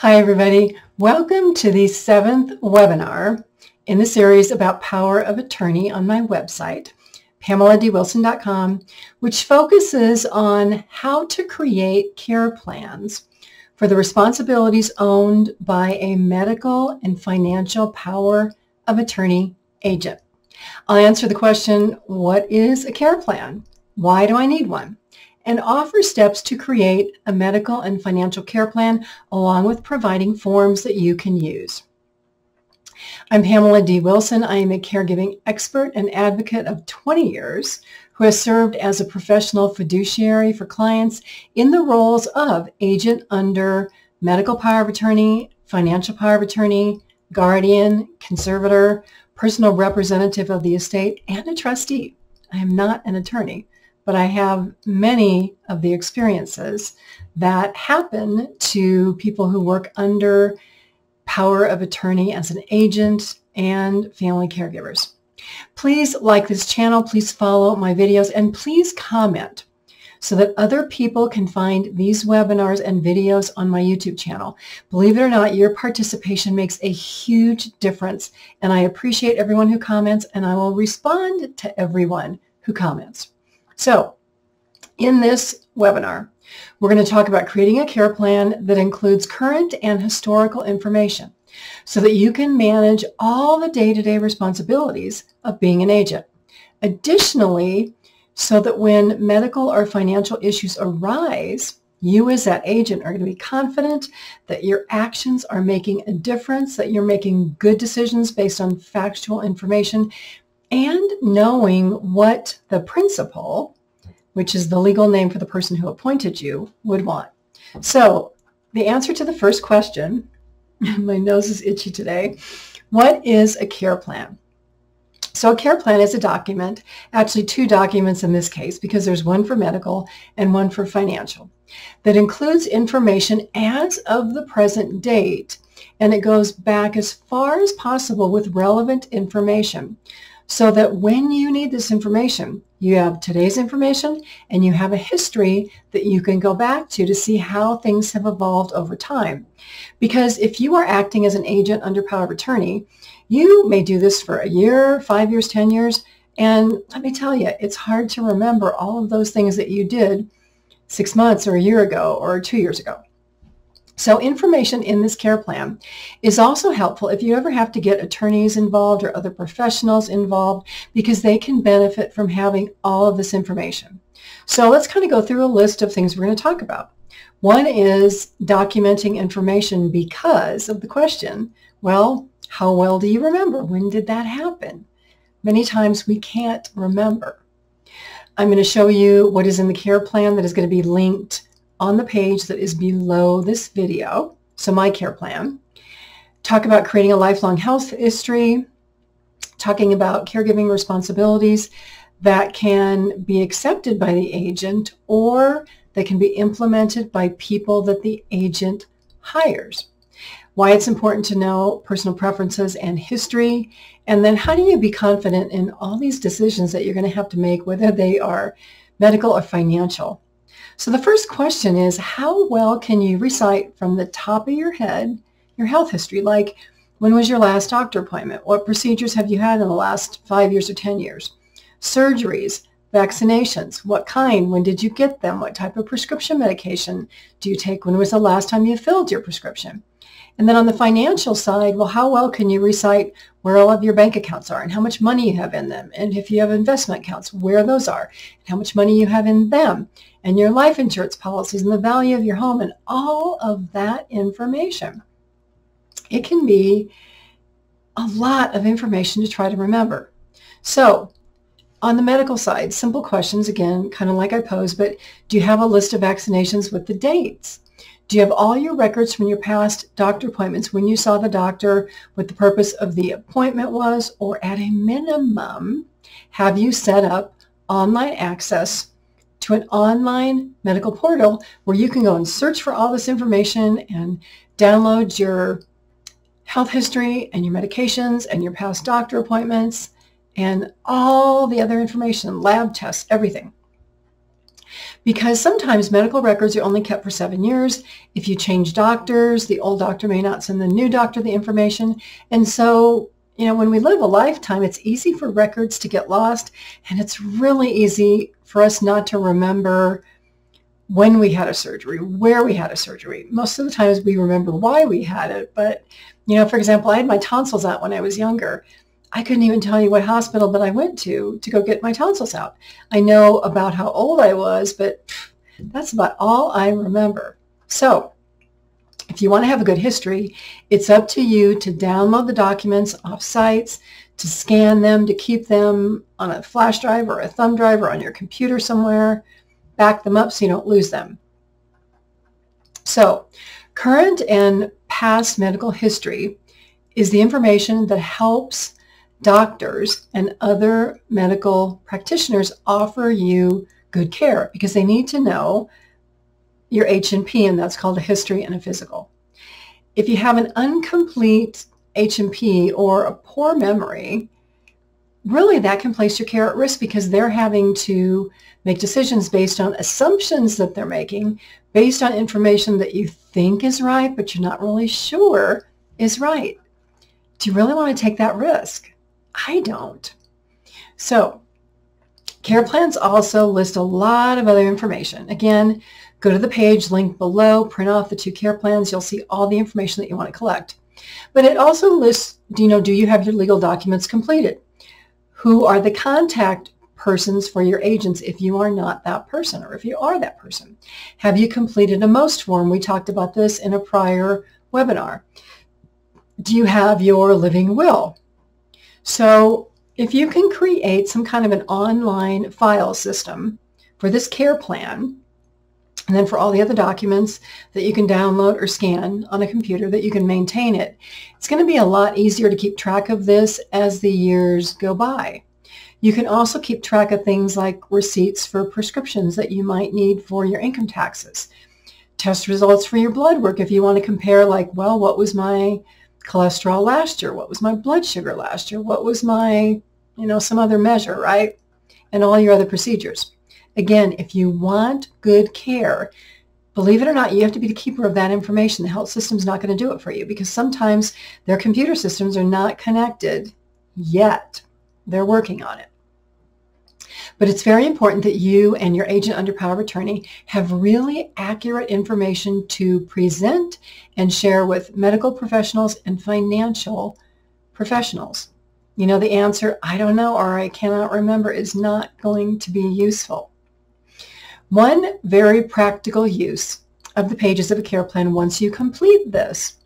Hi everybody, welcome to the 7th webinar in the series about power of attorney on my website, PamelaDWilson.com, which focuses on how to create care plans for the responsibilities owned by a medical and financial power of attorney agent. I'll answer the question, what is a care plan? Why do I need one? And offer steps to create a medical and financial care plan, along with providing forms that you can use. I'm Pamela D. Wilson. I am a caregiving expert and advocate of 20 years who has served as a professional fiduciary for clients in the roles of agent under medical power of attorney, financial power of attorney, guardian, conservator, personal representative of the estate, and a trustee. I am not an attorney, but I have many of the experiences that happen to people who work under power of attorney as an agent and family caregivers. Please like this channel, please follow my videos, and please comment so that other people can find these webinars and videos on my YouTube channel. Believe it or not, your participation makes a huge difference, and I appreciate everyone who comments, and I will respond to everyone who comments. So, in this webinar, we're going to talk about creating a care plan that includes current and historical information so that you can manage all the day-to-day responsibilities of being an agent. Additionally, so that when medical or financial issues arise, you as that agent are going to be confident that your actions are making a difference, that you're making good decisions based on factual information, and knowing what the principal, which is the legal name for the person who appointed you, would want. So the answer to the first question, my nose is itchy today, what is a care plan? So a care plan is a document, actually two documents in this case, because there's one for medical and one for financial, that includes information as of the present date, and it goes back as far as possible with relevant information, so that when you need this information, you have today's information and you have a history that you can go back to see how things have evolved over time. Because if you are acting as an agent under power of attorney, you may do this for a year, 5 years, 10 years, and let me tell you, it's hard to remember all of those things that you did 6 months or a year ago or 2 years ago. So information in this care plan is also helpful if you ever have to get attorneys involved or other professionals involved, because they can benefit from having all of this information. So let's kind of go through a list of things we're going to talk about. One is documenting information because of the question, well, how well do you remember? When did that happen? Many times we can't remember. I'm going to show you what is in the care plan that is going to be linked on the page that is below this video, so my care plan. Talk about creating a lifelong health history, talking about caregiving responsibilities that can be accepted by the agent or that can be implemented by people that the agent hires. Why it's important to know personal preferences and history, and then how do you be confident in all these decisions that you're going to have to make, whether they are medical or financial. So the first question is, how well can you recite from the top of your head your health history? Like, when was your last doctor appointment? What procedures have you had in the last 5 years or 10 years? Surgeries, vaccinations, what kind, when did you get them? What type of prescription medication do you take? When was the last time you filled your prescription? And then on the financial side, well, how well can you recite where all of your bank accounts are and how much money you have in them? And if you have investment accounts, where those are and how much money you have in them, and your life insurance policies and the value of your home and all of that information. It can be a lot of information to try to remember. So on the medical side, simple questions, again, kind of like I posed, but do you have a list of vaccinations with the dates? Do you have all your records from your past doctor appointments, when you saw the doctor, what the purpose of the appointment was, or at a minimum, have you set up online access to an online medical portal where you can go and search for all this information and download your health history and your medications and your past doctor appointments and all the other information, lab tests, everything. because sometimes medical records are only kept for 7 years. If you change doctors, the old doctor may not send the new doctor the information. And so, you know, when we live a lifetime, it's easy for records to get lost, and it's really easy for us not to remember when we had a surgery, where we had a surgery. Most of the times we remember why we had it, but, you know, for example, I had my tonsils out when I was younger. I couldn't even tell you what hospital that I went to go get my tonsils out. I know about how old I was, but that's about all I remember. So if you want to have a good history, it's up to you to download the documents off sites, to scan them, to keep them on a flash drive or a thumb drive or on your computer somewhere. Back them up so you don't lose them. So, current and past medical history is the information that helps doctors and other medical practitioners offer you good care, because they need to know your H&P, and that's called a history and a physical. If you have an incomplete H&P or a poor memory, really that can place your care at risk, because they're having to make decisions based on assumptions that they're making, based on information that you think is right, but you're not really sure is right. Do you really want to take that risk? I don't. So care plans also list a lot of other information. Again, go to the page linked below, print off the 2 care plans, you'll see all the information that you want to collect. But it also lists, you know, do you have your legal documents completed? Who are the contact persons for your agents if you are not that person, or if you are that person? Have you completed a most form? We talked about this in a prior webinar. Do you have your living will? So if you can create some kind of an online file system for this care plan, and then for all the other documents that you can download or scan on a computer, that you can maintain it, it's going to be a lot easier to keep track of this as the years go by. You can also keep track of things like receipts for prescriptions that you might need for your income taxes, test results for your blood work if you want to compare, like, well, what was my cholesterol last year? What was my blood sugar last year? What was my, you know, some other measure, right? And all your other procedures. Again, if you want good care, believe it or not, you have to be the keeper of that information. The health system's not going to do it for you, because sometimes their computer systems are not connected yet. They're working on it. But it's very important that you and your agent under power of attorney have really accurate information to present and share with medical professionals and financial professionals. You know, the answer, I don't know, or I cannot remember, is not going to be useful. One very practical use of the pages of a care plan once you complete this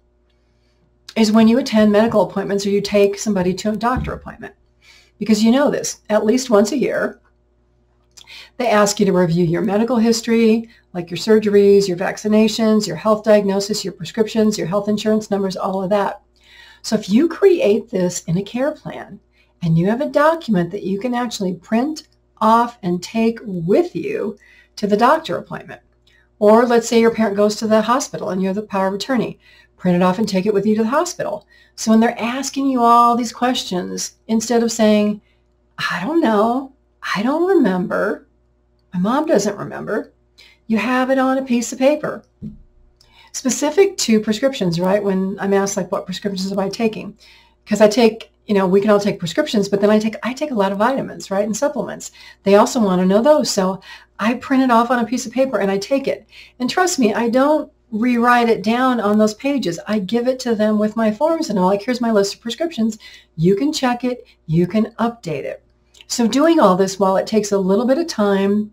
is when you attend medical appointments or you take somebody to a doctor appointment. Because you know this, at least once a year, they ask you to review your medical history, like your surgeries, your vaccinations, your health diagnosis, your prescriptions, your health insurance numbers, all of that. So if you create this in a care plan and you have a document that you can actually print off and take with you to the doctor appointment. Or let's say your parent goes to the hospital and you're the power of attorney. Print it off and take it with you to the hospital. So when they're asking you all these questions, instead of saying, I don't know, I don't remember, my mom doesn't remember, you have it on a piece of paper. Specific to prescriptions, right? When I'm asked, like, what prescriptions am I taking? Because I take, you know, we can all take prescriptions, but then I take a lot of vitamins, right, and supplements. They also want to know those, so I print it off on a piece of paper and I take it. And trust me, I don't rewrite it down on those pages. I give it to them with my forms and all, like, here's my list of prescriptions. You can check it. You can update it. So doing all this, while it takes a little bit of time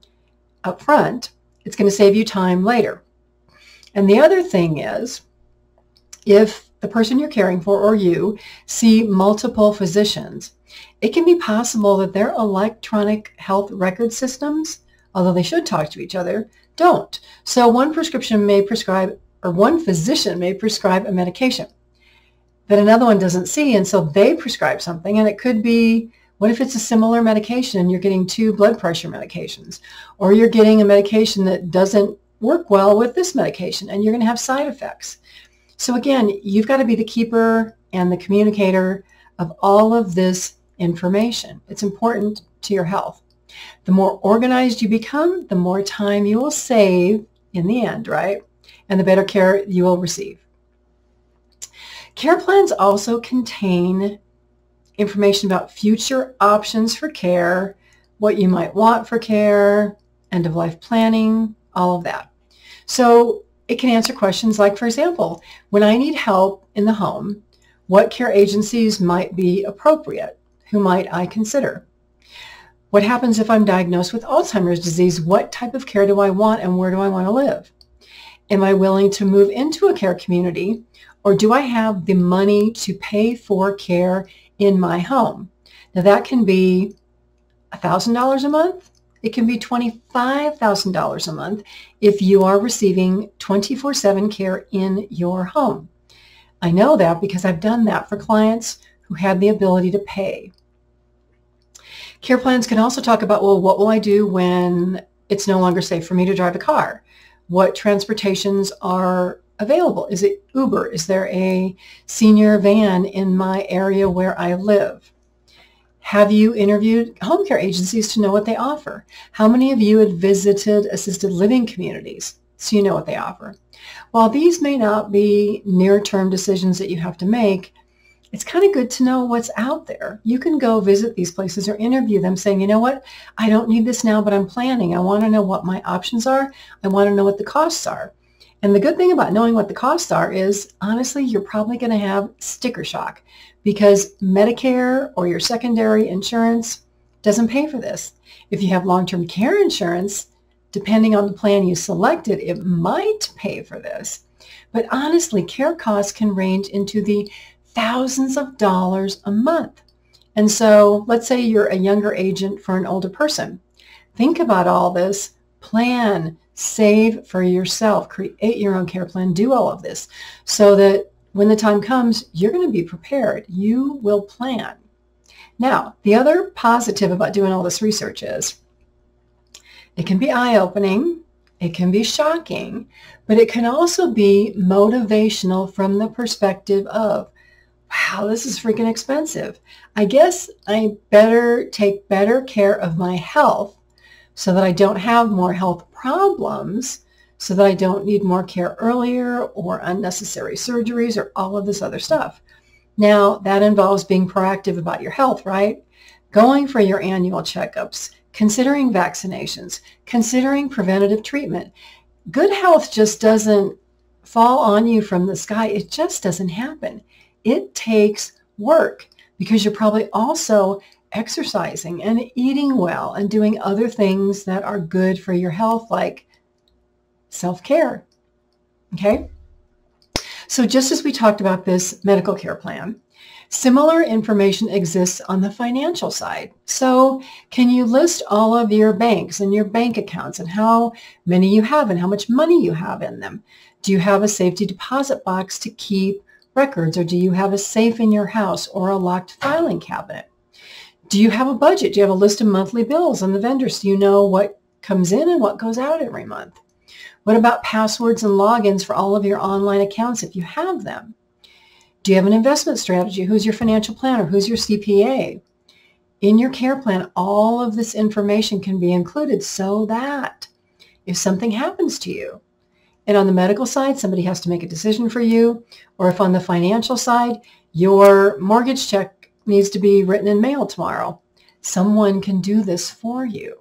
up front, it's going to save you time later. And the other thing is, if the person you're caring for or you see multiple physicians, it can be possible that their electronic health record systems, although they should talk to each other, don't. So one physician may prescribe a medication that another one doesn't see, and so they prescribe something, and it could be, what if it's a similar medication and you're getting 2 blood pressure medications, or you're getting a medication that doesn't work well with this medication and you're going to have side effects. So again, you've got to be the keeper and the communicator of all of this information. It's important to your health. The more organized you become, the more time you will save in the end, right? And the better care you will receive. Care plans also contain information about future options for care, what you might want for care, end-of-life planning, all of that. So it can answer questions like, for example, when I need help in the home, what care agencies might be appropriate? Who might I consider? What happens if I'm diagnosed with Alzheimer's disease? What type of care do I want and where do I want to live? Am I willing to move into a care community, or do I have the money to pay for care in my home? Now that can be $1,000 a month. It can be $25,000 a month if you are receiving 24/7 care in your home. I know that because I've done that for clients who had the ability to pay. Care plans can also talk about, well, what will I do when it's no longer safe for me to drive a car? What transportations are available? Is it Uber? Is there a senior van in my area where I live? Have you interviewed home care agencies to know what they offer? How many of you had visited assisted living communities so you know what they offer? While these may not be near-term decisions that you have to make, it's kind of good to know what's out there. You can go visit these places or interview them saying, you know what, I don't need this now, but I'm planning. I want to know what my options are. I want to know what the costs are. And the good thing about knowing what the costs are is, honestly, you're probably going to have sticker shock because Medicare or your secondary insurance doesn't pay for this. If you have long-term care insurance, depending on the plan you selected, it might pay for this. But honestly, care costs can range into the thousands of dollars a month. And so let's say you're a younger agent for an older person. Think about all this, plan, save for yourself, create your own care plan, do all of this so that when the time comes, you're going to be prepared. You will plan. Now, the other positive about doing all this research is it can be eye-opening, it can be shocking, but it can also be motivational from the perspective of, wow, this is freaking expensive. I guess I better take better care of my health so that I don't have more health problems, so that I don't need more care earlier or unnecessary surgeries or all of this other stuff. Now, that involves being proactive about your health, right? Going for your annual checkups, considering vaccinations, considering preventative treatment. Good health just doesn't fall on you from the sky. It just doesn't happen. It takes work because you're probably also exercising and eating well and doing other things that are good for your health, like self-care, okay? So just as we talked about this medical care plan, similar information exists on the financial side. So can you list all of your banks and your bank accounts and how many you have and how much money you have in them? Do you have a safety deposit box to keep records, or do you have a safe in your house or a locked filing cabinet? Do you have a budget? Do you have a list of monthly bills on the vendors? Do you know what comes in and what goes out every month? What about passwords and logins for all of your online accounts if you have them? Do you have an investment strategy? Who's your financial planner? Who's your CPA? In your care plan, all of this information can be included so that if something happens to you, and on the medical side, somebody has to make a decision for you, or if on the financial side, your mortgage check needs to be written and mailed tomorrow, someone can do this for you.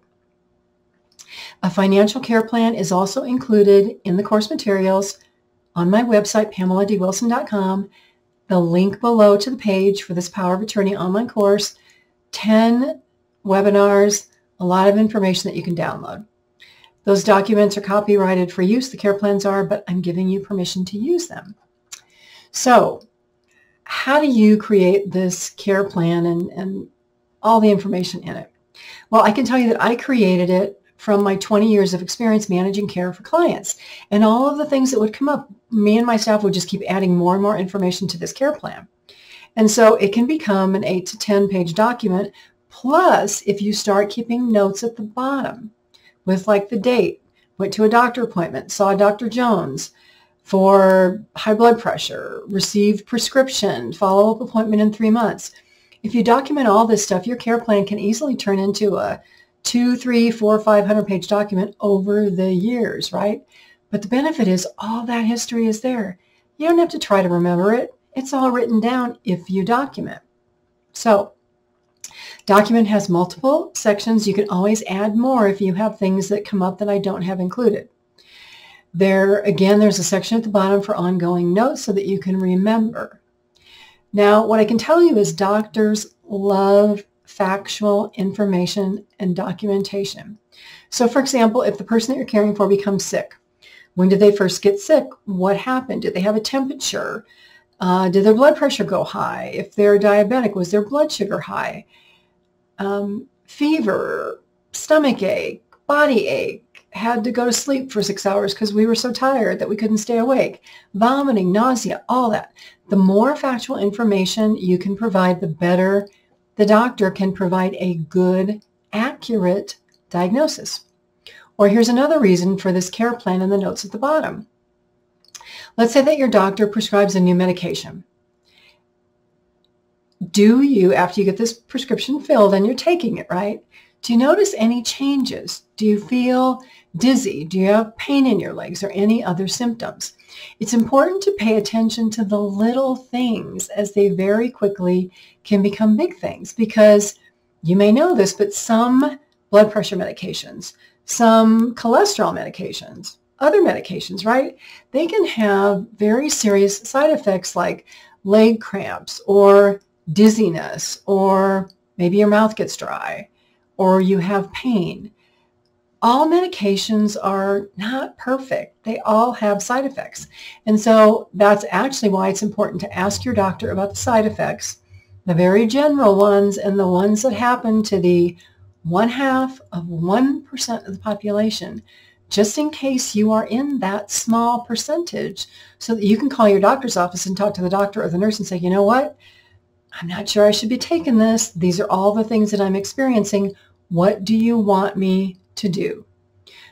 A financial care plan is also included in the course materials on my website, PamelaDWilson.com, the link below to the page for this Power of Attorney online course, 10 webinars, a lot of information that you can download. Those documents are copyrighted for use, the care plans are, but I'm giving you permission to use them. So how do you create this care plan and all the information in it? Well, I can tell you that I created it from my 20 years of experience managing care for clients. And all of the things that would come up, me and my staff would just keep adding more and more information to this care plan. And so it can become an 8 to 10 page document, plus if you start keeping notes at the bottom, with like the date, went to a doctor appointment, saw Dr. Jones for high blood pressure, received prescription, follow-up appointment in 3 months. If you document all this stuff, your care plan can easily turn into a 200, 300, 400, 500 page document over the years, right? But the benefit is all that history is there. You don't have to try to remember it. It's all written down if you document. So document has multiple sections. You can always add more if you have things that come up that I don't have included. There, again, there's a section at the bottom for ongoing notes so that you can remember. Now, what I can tell you is doctors love factual information and documentation. So, for example, if the person that you're caring for becomes sick, when did they first get sick? What happened? Did they have a temperature? Did their blood pressure go high? If they're diabetic, was their blood sugar high? Fever, stomach ache, body ache, had to go to sleep for 6 hours because we were so tired that we couldn't stay awake, vomiting, nausea, all that. The more factual information you can provide, the better the doctor can provide a good, accurate diagnosis. Or here's another reason for this care plan in the notes at the bottom. Let's say that your doctor prescribes a new medication. Do you, after you get this prescription filled and you're taking it, right, do you notice any changes? Do you feel dizzy? Do you have pain in your legs or any other symptoms? It's important to pay attention to the little things, as they very quickly can become big things, because you may know this, but some blood pressure medications, some cholesterol medications, other medications, right, they can have very serious side effects like leg cramps or dizziness, or maybe your mouth gets dry, or you have pain. All medications are not perfect. They all have side effects. And so that's actually why it's important to ask your doctor about the side effects, the very general ones and the ones that happen to the 0.5% of the population, just in case you are in that small percentage, so that you can call your doctor's office and talk to the doctor or the nurse and say, you know what, I'm not sure I should be taking this. These are all the things that I'm experiencing. What do you want me to do?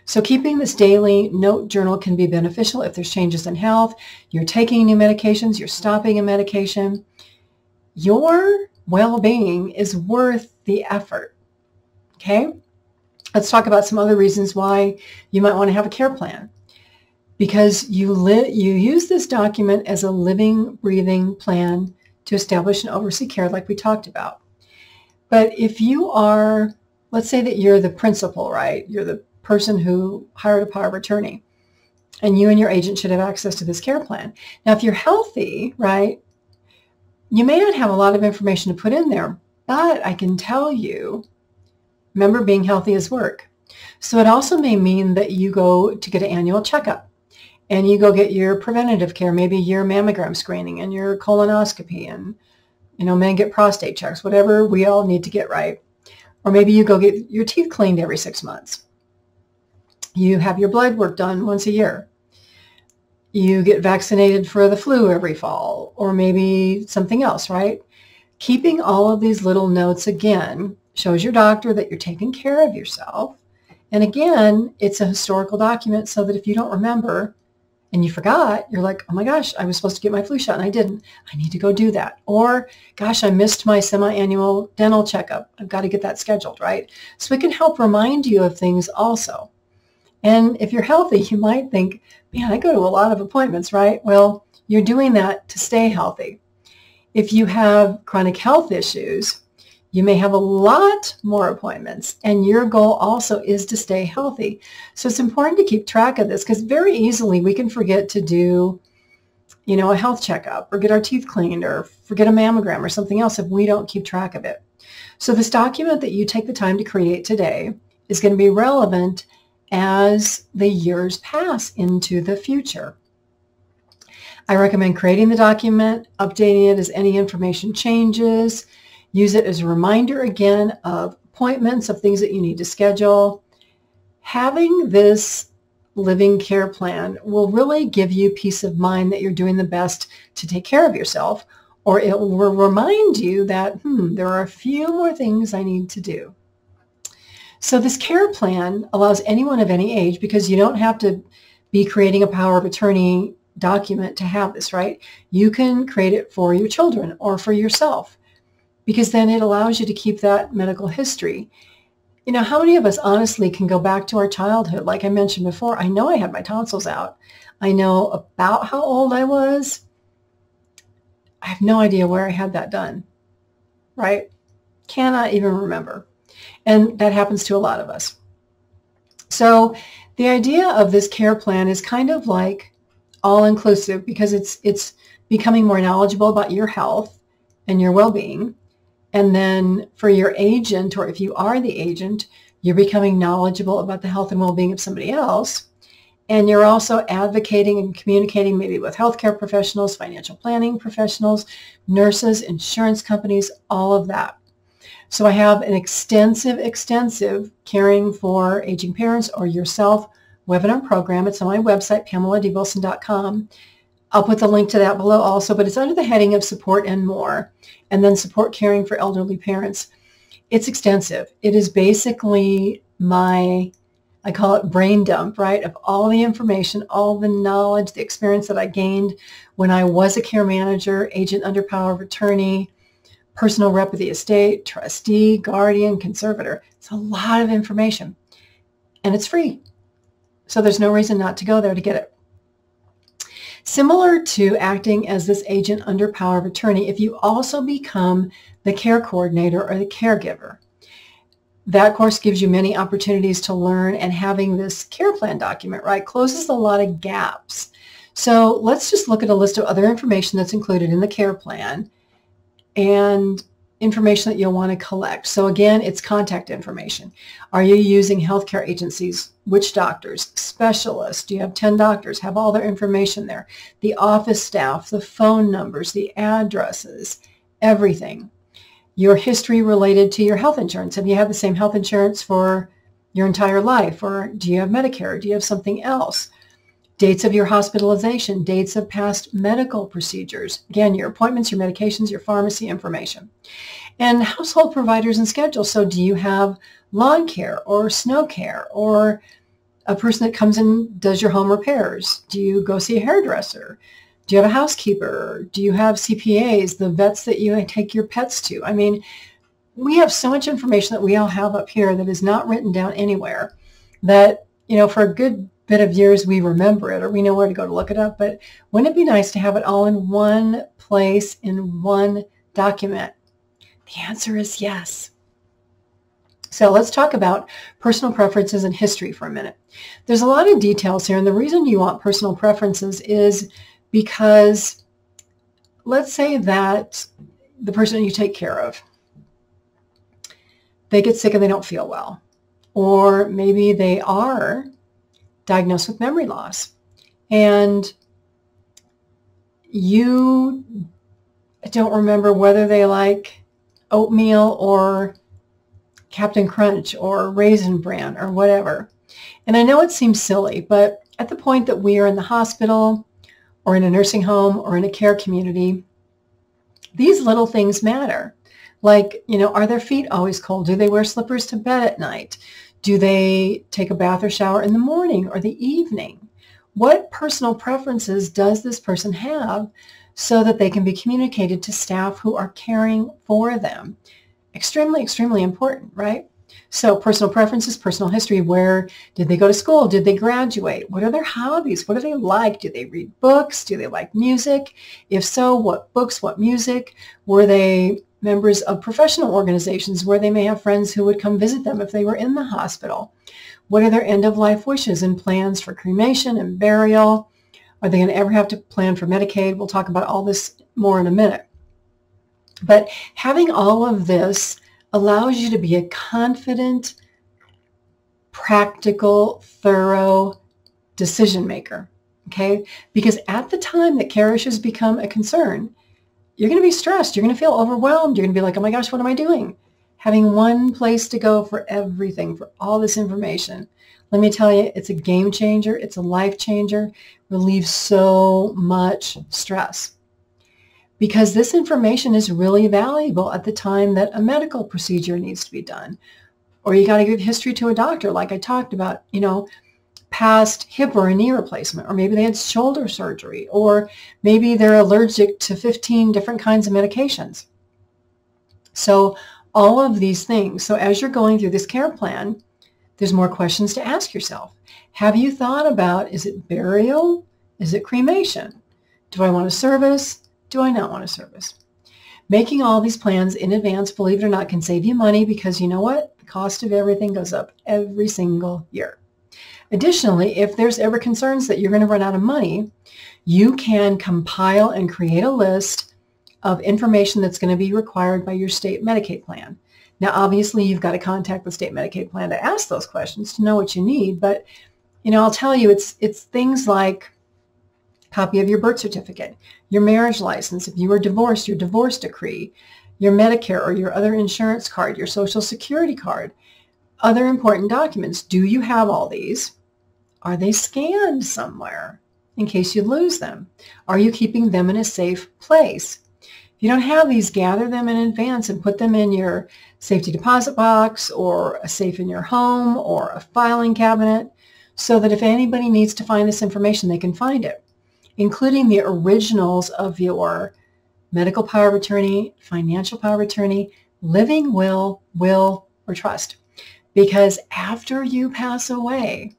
So keeping this daily note journal can be beneficial if there's changes in health, you're taking new medications, you're stopping a medication. Your well-being is worth the effort, okay? Let's talk about some other reasons why you might want to have a care plan. Because you use this document as a living, breathing plan to establish and oversee care, like we talked about. But if you are, let's say that you're the principal, right? You're the person who hired a power of attorney, and you and your agent should have access to this care plan. Now, if you're healthy, right, you may not have a lot of information to put in there, but I can tell you, remember, being healthy is work. So it also may mean that you go to get an annual checkup, and you go get your preventative care, maybe your mammogram screening and your colonoscopy, and, you know, men get prostate checks, whatever we all need to get right. Or maybe you go get your teeth cleaned every 6 months. You have your blood work done once a year. You get vaccinated for the flu every fall, or maybe something else, right? Keeping all of these little notes, again, shows your doctor that you're taking care of yourself. And again, it's a historical document, so that if you don't remember, and you forgot, you're like, oh my gosh, I was supposed to get my flu shot and I didn't. I need to go do that. Or, gosh, I missed my semi-annual dental checkup. I've got to get that scheduled, right? So it can help remind you of things also. And if you're healthy, you might think, man, I go to a lot of appointments, right? Well, you're doing that to stay healthy. If you have chronic health issues, you may have a lot more appointments, and your goal also is to stay healthy. So it's important to keep track of this, because very easily we can forget to do, you know, a health checkup or get our teeth cleaned or forget a mammogram or something else if we don't keep track of it. So this document that you take the time to create today is going to be relevant as the years pass into the future. I recommend creating the document, updating it as any information changes. Use it as a reminder, again, of appointments, of things that you need to schedule. Having this living care plan will really give you peace of mind that you're doing the best to take care of yourself, or it will remind you that, there are a few more things I need to do. So this care plan allows anyone of any age, because you don't have to be creating a power of attorney document to have this, right? You can create it for your children or for yourself, because then it allows you to keep that medical history. You know, how many of us honestly can go back to our childhood? Like I mentioned before, I know I had my tonsils out. I know about how old I was. I have no idea where I had that done, right? Cannot even remember. And that happens to a lot of us. So the idea of this care plan is kind of like all-inclusive, because it's becoming more knowledgeable about your health and your well-being. And then for your agent, or if you are the agent, you're becoming knowledgeable about the health and well-being of somebody else. And you're also advocating and communicating maybe with healthcare professionals, financial planning professionals, nurses, insurance companies, all of that. So I have an extensive Caring for Aging Parents or Yourself webinar program. It's on my website, PamelaDWilson.com. I'll put the link to that below also, but it's under the heading of Support and More, and then Support Caring for Elderly Parents. It's extensive. It is basically my, I call it brain dump, right, of all the information, all the knowledge, the experience that I gained when I was a care manager, agent under power of attorney, personal rep of the estate, trustee, guardian, conservator. It's a lot of information, and it's free. So there's no reason not to go there to get it. Similar to acting as this agent under power of attorney, if you also become the care coordinator or the caregiver, that course gives you many opportunities to learn, and having this care plan document, right, closes a lot of gaps. So let's just look at a list of other information that's included in the care plan and information that you'll want to collect. So again, it's contact information. Are you using healthcare agencies? Which doctors? Specialists? Do you have 10 doctors? Have all their information there. The office staff, the phone numbers, the addresses, everything. Your history related to your health insurance. Have you had the same health insurance for your entire life? Or do you have Medicare? Do you have something else? Dates of your hospitalization, dates of past medical procedures. Again, your appointments, your medications, your pharmacy information. And household providers and schedules. So do you have lawn care or snow care, or a person that comes and does your home repairs? Do you go see a hairdresser? Do you have a housekeeper? Do you have CPAs, the vets that you take your pets to? I mean, we have so much information that we all have up here that is not written down anywhere, that, you know, for a good bit of years we remember it, or we know where to go to look it up. But wouldn't it be nice to have it all in one place, in one document? The answer is yes. So let's talk about personal preferences and history for a minute. There's a lot of details here, and the reason you want personal preferences is because, let's say that the person you take care of, they get sick and they don't feel well, or maybe they are diagnosed with memory loss, and you don't remember whether they like oatmeal or Captain Crunch or Raisin Bran or whatever. And I know it seems silly, but at the point that we are in the hospital or in a nursing home or in a care community, these little things matter. Like, you know, are their feet always cold? Do they wear slippers to bed at night? Do they take a bath or shower in the morning or the evening? What personal preferences does this person have so that they can be communicated to staff who are caring for them? Extremely, extremely important, right? So personal preferences, personal history. Where did they go to school? Did they graduate? What are their hobbies? What do they like? Do they read books? Do they like music? If so, what books, what music? Were they members of professional organizations where they may have friends who would come visit them if they were in the hospital? What are their end-of-life wishes and plans for cremation and burial? Are they going to ever have to plan for Medicaid? We'll talk about all this more in a minute. But having all of this allows you to be a confident, practical, thorough decision maker, okay? Because at the time that care issues become a concern, you're going to be stressed. You're going to feel overwhelmed. You're going to be like, oh my gosh, what am I doing? Having one place to go for everything, for all this information. Let me tell you, it's a game changer. It's a life changer. Relieves so much stress, because this information is really valuable at the time that a medical procedure needs to be done, or you got to give history to a doctor, like I talked about, you know, past hip or a knee replacement, or maybe they had shoulder surgery, or maybe they're allergic to 15 different kinds of medications. So all of these things. So as you're going through this care plan, there's more questions to ask yourself. Have you thought about, is it burial? Is it cremation? Do I want a service? Do I not want a service? Making all these plans in advance, believe it or not, can save you money because you know what? The cost of everything goes up every single year. Additionally, if there's ever concerns that you're going to run out of money, you can compile and create a list of information that's going to be required by your state Medicaid plan. Now, obviously, you've got to contact the state Medicaid plan to ask those questions to know what you need. But, you know, I'll tell you, it's things like copy of your birth certificate, your marriage license, if you were divorced, your divorce decree, your Medicare or your other insurance card, your Social Security card, other important documents. Do you have all these? Are they scanned somewhere in case you lose them? Are you keeping them in a safe place? If you don't have these, gather them in advance and put them in your safety deposit box or a safe in your home or a filing cabinet so that if anybody needs to find this information, they can find it, including the originals of your medical power of attorney, financial power of attorney, living will, or trust. Because after you pass away,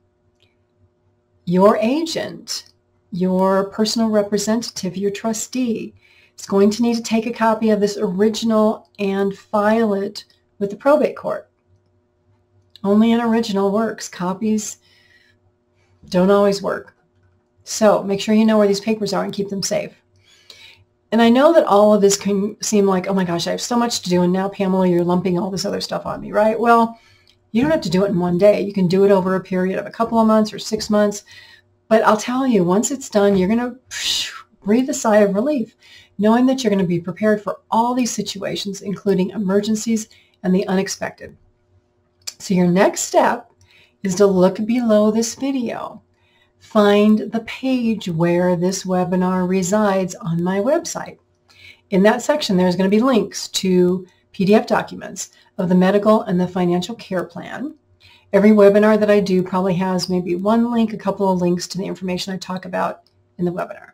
your agent, your personal representative, your trustee, it's going to need to take a copy of this original and file it with the probate court. Only an original works. Copies don't always work. So make sure you know where these papers are and keep them safe. And I know that all of this can seem like, oh my gosh, I have so much to do, and now, Pamela, you're lumping all this other stuff on me, right? Well, you don't have to do it in one day. You can do it over a period of a couple of months or 6 months. But I'll tell you, once it's done, you're going to breathe a sigh of relief, knowing that you're going to be prepared for all these situations, including emergencies and the unexpected. So your next step is to look below this video. Find the page where this webinar resides on my website. In that section, there's going to be links to PDF documents of the medical and the financial care plan. Every webinar that I do probably has maybe one link, a couple of links to the information I talk about in the webinar.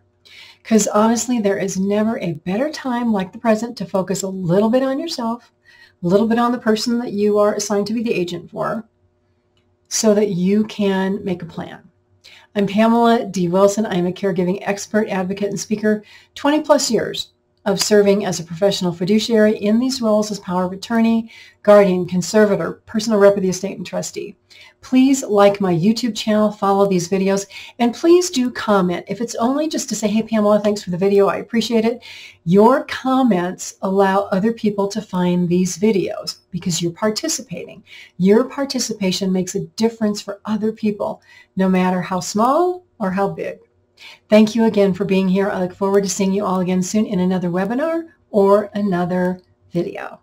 Because honestly, there is never a better time like the present to focus a little bit on yourself, a little bit on the person that you are assigned to be the agent for, so that you can make a plan. I'm Pamela D. Wilson. I am a caregiving expert, advocate, and speaker, 20 plus years of serving as a professional fiduciary in these roles as power of attorney, guardian, conservator, personal rep of the estate, and trustee. Please like my YouTube channel, follow these videos, and please do comment. If it's only just to say, hey, Pamela, thanks for the video, I appreciate it. Your comments allow other people to find these videos because you're participating. Your participation makes a difference for other people, no matter how small or how big. Thank you again for being here. I look forward to seeing you all again soon in another webinar or another video.